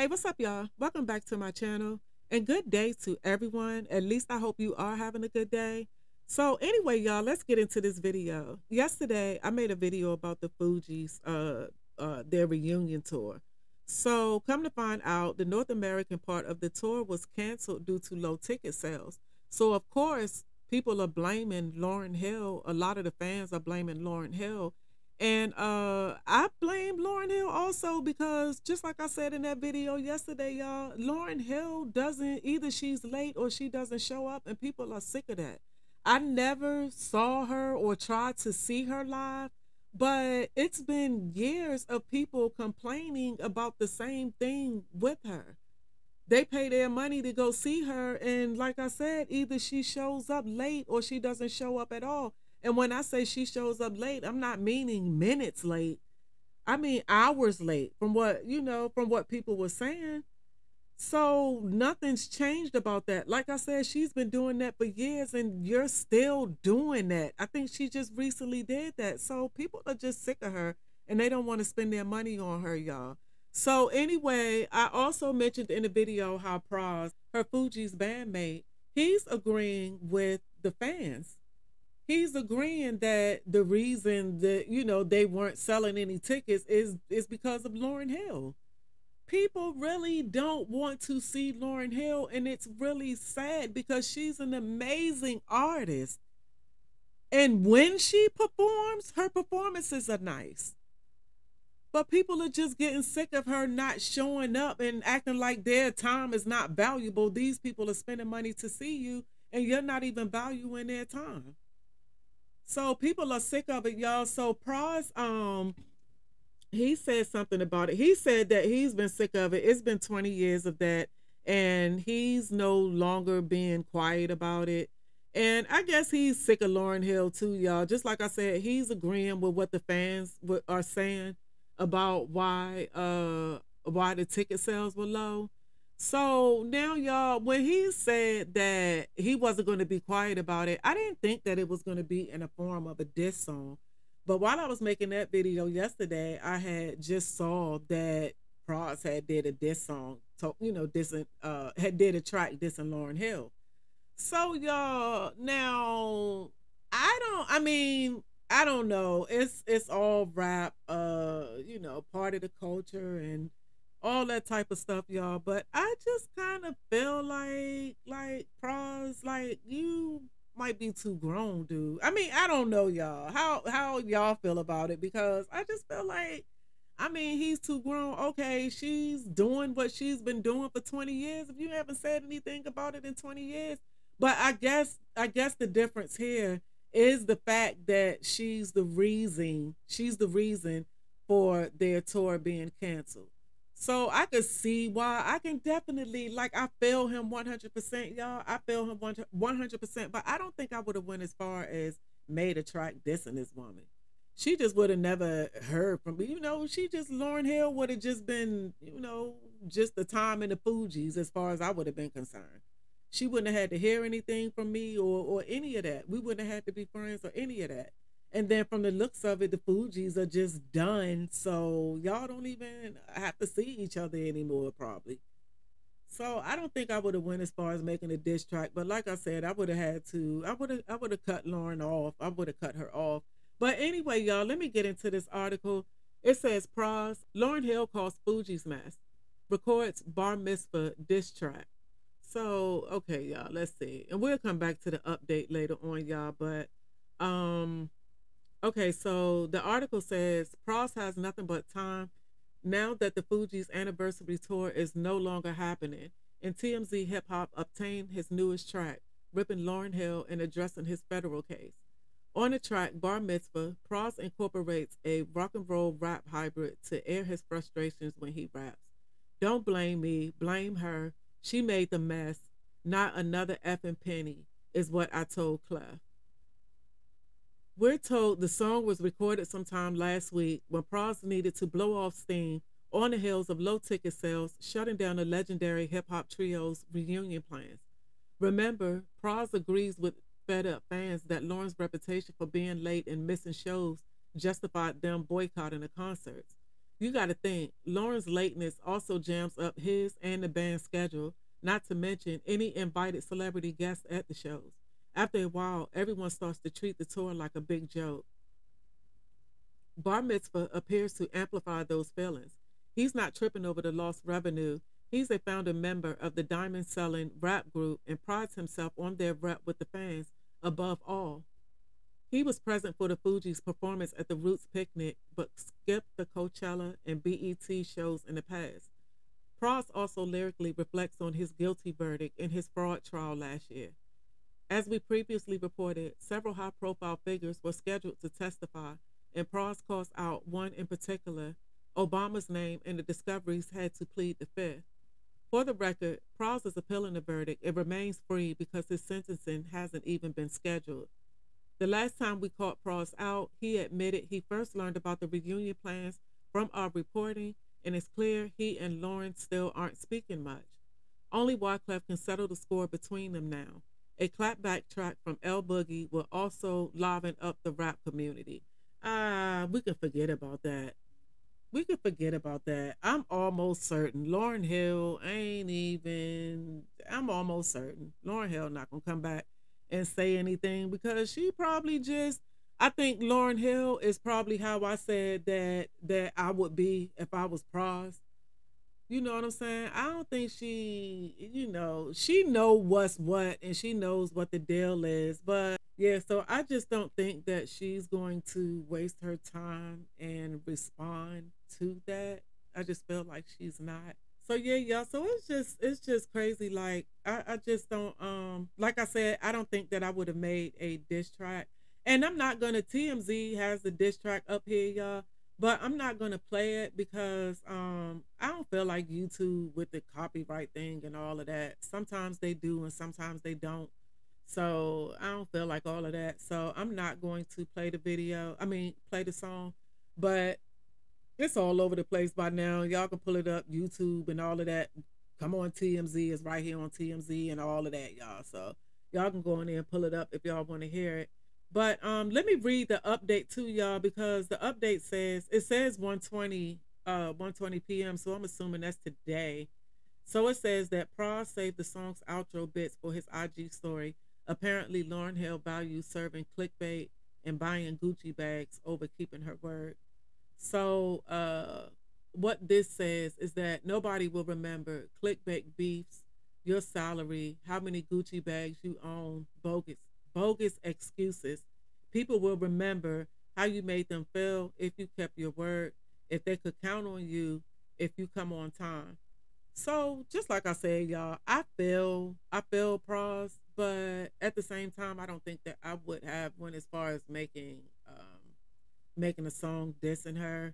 Hey, what's up, y'all? Welcome back to my channel, and good day to everyone. At least I hope you are having a good day. So anyway, y'all, let's get into this video. Yesterday, I made a video about the Fugees, their reunion tour. So come to find out, the North American part of the tour was canceled due to low ticket sales. So of course, people are blaming Lauryn Hill. A lot of the fans are blaming Lauryn Hill. And I blame Lauryn Hill also because, just like I said in that video yesterday, y'all, Lauryn Hill doesn't, either she's late or she doesn't show up, and people are sick of that. I never saw her or tried to see her live, but it's been years of people complaining about the same thing with her. They pay their money to go see her, and like I said, either she shows up late or she doesn't show up at all. And when I say she shows up late, I'm not meaning minutes late. I mean hours late from what, you know, from what people were saying. So nothing's changed about that. Like I said, she's been doing that for years, and you're still doing that. I think she just recently did that. So people are just sick of her, and they don't want to spend their money on her, y'all. So anyway, I also mentioned in the video how Pras, her Fugees bandmate, he's agreeing with the fans. He's agreeing that the reason that, you know, they weren't selling any tickets is because of Lauryn Hill. People really don't want to see Lauryn Hill, and it's really sad because she's an amazing artist. And when she performs, her performances are nice. But people are just getting sick of her not showing up and acting like their time is not valuable. These people are spending money to see you, and you're not even valuing their time. So people are sick of it, y'all. So Pras, he said something about it. He said that he's been sick of it. It's been 20 years of that, and he's no longer being quiet about it. And I guess he's sick of Lauryn Hill too, y'all. Just like I said, he's agreeing with what the fans are saying about why the ticket sales were low. So now, y'all, when he said that he wasn't going to be quiet about it, I didn't think that it was going to be in a form of a diss song. But while I was making that video yesterday, I had just saw that Pras had did a diss song, you know, had did a track dissing Lauryn Hill. So y'all, now I don't know. It's all rap, you know, part of the culture and all that type of stuff, y'all. But I just kind of feel like Pras, like, you might be too grown, dude. I mean, I don't know, y'all, how y'all feel about it, because I just feel like, I mean, he's too grown. Okay, she's doing what she's been doing for 20 years. If you haven't said anything about it in 20 years, but I guess the difference here is the fact that she's the reason for their tour being canceled. So I could see why. I can definitely, like, I feel him 100%, y'all. I feel him 100%, but I don't think I would have went as far as made a track dissing this woman. She just would have never heard from me. You know, Lauryn Hill would have just been, you know, just the time in the Fugees as far as I would have been concerned. She wouldn't have had to hear anything from me or any of that. We wouldn't have had to be friends or any of that. And then from the looks of it, the Fugees are just done. So y'all don't even have to see each other anymore, probably. So I don't think I would have went as far as making a diss track. But like I said, I would have cut Lauryn off. I would have cut her off. But anyway, y'all, let me get into this article. It says, Pras, Lauryn Hill calls Fugees mess, records Bar Mitzvah diss track. So, okay, y'all, let's see. And we'll come back to the update later on, y'all. But, okay, so the article says, Pras has nothing but time now that the Fugees anniversary tour is no longer happening, and TMZ Hip Hop obtained his newest track, ripping Lauryn Hill and addressing his federal case. On the track, Bar Mitzvah, Pras incorporates a rock and roll rap hybrid to air his frustrations when he raps. Don't blame me, blame her. She made the mess. Not another effing penny is what I told Clef. We're told the song was recorded sometime last week when Pras needed to blow off steam on the heels of low ticket sales, shutting down the legendary hip-hop trio's reunion plans. Remember, Pras agrees with fed-up fans that Lauryn's reputation for being late and missing shows justified them boycotting the concerts. You got to think, Lauryn's lateness also jams up his and the band's schedule, not to mention any invited celebrity guests at the shows. After a while, everyone starts to treat the tour like a big joke. Bar Mitzvah appears to amplify those feelings. He's not tripping over the lost revenue. He's a founding member of the diamond-selling rap group and prides himself on their rep with the fans above all. He was present for the Fugees' performance at the Roots Picnic, but skipped the Coachella and BET shows in the past. Pras also lyrically reflects on his guilty verdict in his fraud trial last year. As we previously reported, several high-profile figures were scheduled to testify, and Pras calls out one in particular, Obama's name, and the discoveries had to plead the fifth. For the record, Pras is appealing the verdict. It remains free because his sentencing hasn't even been scheduled. The last time we caught Pras out, he admitted he first learned about the reunion plans from our reporting, and it's clear he and Lauryn still aren't speaking much. Only Wyclef can settle the score between them now. A clapback track from L Boogie will also liven up the rap community. We can forget about that. We can forget about that. I'm almost certain Lauryn Hill not gonna come back and say anything, because she probably just, I think Lauryn Hill is probably how I said that I would be if I was Pras. You know what I'm saying? I don't think she know what's what, and she knows what the deal is. But yeah, so I just don't think that she's going to waste her time and respond to that. I just feel like she's not. So yeah, y'all, so it's just crazy. Like I just don't, like I said, I don't think that I would have made a diss track. And I'm not gonna, TMZ has the diss track up here, y'all, but I'm not gonna play it because I don't feel like YouTube with the copyright thing and all of that. Sometimes they do and sometimes they don't. So I don't feel like all of that. So I'm not going to play the song, but it's all over the place by now. Y'all can pull it up, YouTube and all of that. Come on, TMZ is right here on TMZ and all of that, y'all. So y'all can go in there and pull it up if y'all want to hear it. But let me read the update to y'all, because the update says, it says 1:20 p.m. So I'm assuming that's today. So it says that Pras saved the song's outro bits for his IG story. Apparently, Lauryn Hill values serving clickbait and buying Gucci bags over keeping her word. So what this says is that nobody will remember clickbait beefs, your salary, how many Gucci bags you own, bogus excuses. People will remember how you made them feel, if you kept your word, if they could count on you, if you come on time. So just like I said, y'all, I feel Pras, but at the same time, I don't think that I would have went as far as making a song dissing her.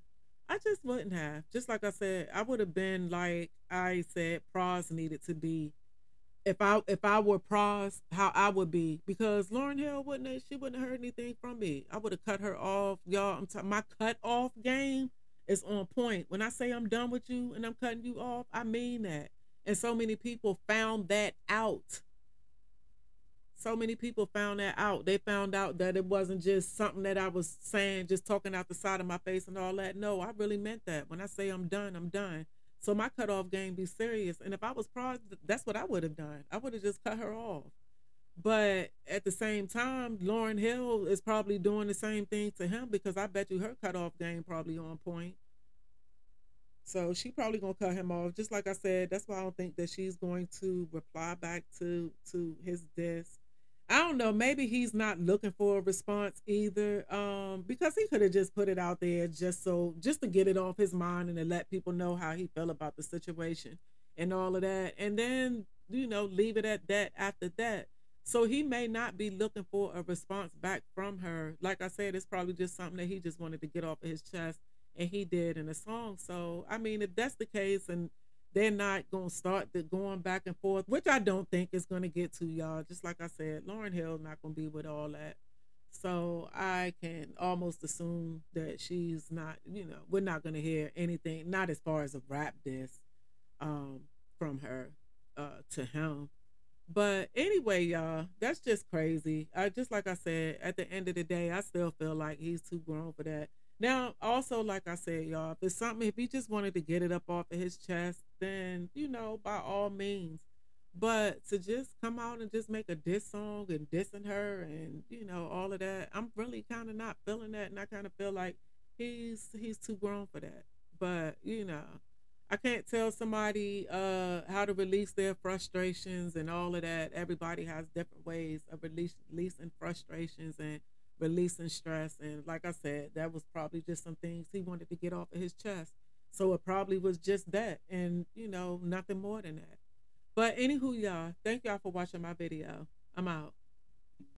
I just wouldn't have. Just like I said, I would have been like I said, Pras needed to be. If I were Pras, how I would be, because Lauryn Hill wouldn't have heard anything from me. I would have cut her off, y'all. My cut off game is on point. When I say I'm done with you and I'm cutting you off, I mean that. And so many people found that out. So many people found that out. They found out that it wasn't just something that I was saying, just talking out the side of my face and all that. No, I really meant that. When I say I'm done, I'm done. So my cutoff game be serious. And if I was Pras, that's what I would have done. I would have just cut her off. But at the same time, Lauryn Hill is probably doing the same thing to him, because I bet you her cutoff game probably on point. So she probably going to cut him off. Just like I said, that's why I don't think that she's going to reply back to his diss. I don't know. Maybe he's not looking for a response either, because he could have just put it out there just to get it off his mind and to let people know how he felt about the situation and all of that, and then, you know, leave it at that after that. So he may not be looking for a response back from her. Like I said, it's probably just something that he just wanted to get off of his chest, and he did in a song. So, I mean, if that's the case and they're not going to start going back and forth, which I don't think is going to get to, y'all. Just like I said, Lauryn Hill not going to be with all that. So I can almost assume that she's not, you know, we're not going to hear anything, not as far as a rap diss from her to him. But anyway, y'all, that's just crazy. Just like I said, at the end of the day, I still feel like he's too grown for that. Now, also, like I said, y'all, if it's something, if he just wanted to get it up off of his chest, then, you know, by all means. But to just come out and just make a diss song and dissing her and, you know, all of that, I'm really kind of not feeling that. And I kind of feel like he's too grown for that. But, you know, I can't tell somebody how to release their frustrations and all of that. Everybody has different ways of releasing frustrations and releasing stress. And like I said, that was probably just some things he wanted to get off of his chest. So it probably was just that and, you know, nothing more than that. But anywho, y'all, thank y'all for watching my video. I'm out.